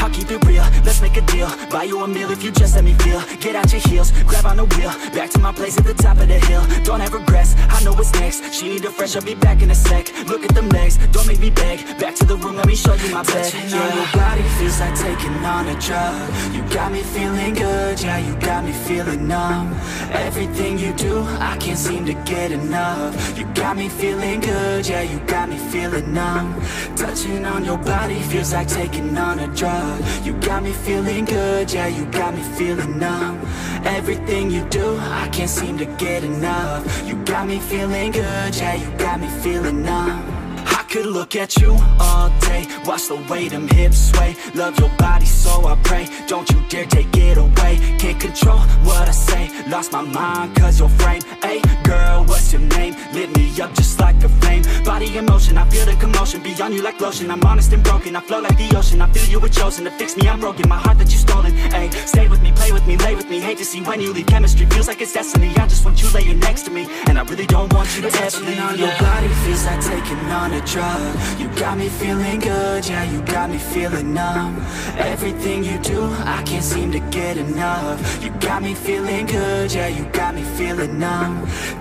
I'll keep it real, let's make a deal. Buy you a meal if you just let me feel. Get out your heels, grab on the wheel. Back to my place at the top of the hill. Don't have regrets, I know what's next. She need a fresh, I'll be back in a sec. Look at them legs, don't make me beg. Back to the room, let me show you my bed. Touching on your body feels like taking on a drug. You got me feeling good, yeah, you got me feeling numb. Everything you do, I can't seem to get enough. You got me feeling good, yeah, you got me feeling numb. Touching on your body feels like taking on a drug. You got me feeling good, yeah, you got me feeling numb. Everything you do, I can't seem to get enough. You got me feeling good, yeah, you got me feeling numb. I could look at you all day, watch the way them hips sway. Love your body, so I pray, don't you dare take it away. Can't control what I say, lost my mind cause your frame. Ayy, girl, what's your name? Lit me up just like a flame. Body in motion, I feel the commotion. Beyond you like lotion, I'm honest and broken. I flow like the ocean, I feel you were chosen. To fix me, I'm broken, my heart that you stolen. Ayy, stay with me, play with me, lay with me. Hate to see when you leave, chemistry feels like it's destiny. I just want you laying next to me, and I really don't want you to ever leave. Touching on your body feels like taking on a drug. You got me feeling good, yeah, you got me feeling numb. Everything you do, I can't seem to get enough. You got me feeling good, yeah, you got me feeling numb.